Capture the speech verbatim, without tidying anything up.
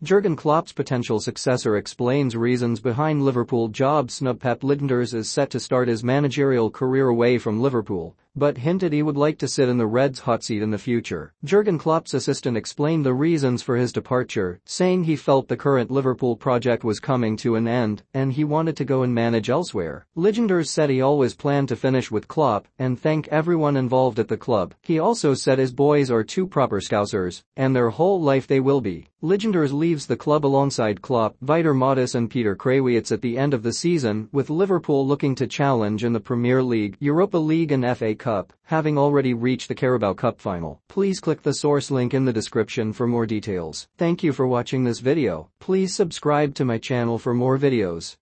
Jurgen Klopp's potential successor explains reasons behind Liverpool job snub. Pep Lijnders is set to start his managerial career away from Liverpool, but hinted he would like to sit in the Reds' hot seat in the future. Jurgen Klopp's assistant explained the reasons for his departure, saying he felt the current Liverpool project was coming to an end and he wanted to go and manage elsewhere. Lijnders said he always planned to finish with Klopp and thank everyone involved at the club. He also said his boys are two proper Scousers, and their whole life they will be. Lijnders leaves the club alongside Klopp, Vitor Matos and Peter Krawietz at the end of the season, with Liverpool looking to challenge in the Premier League, Europa League and F A Cup, having already reached the Carabao Cup final. Please click the source link in the description for more details. Thank you for watching this video. Please subscribe to my channel for more videos.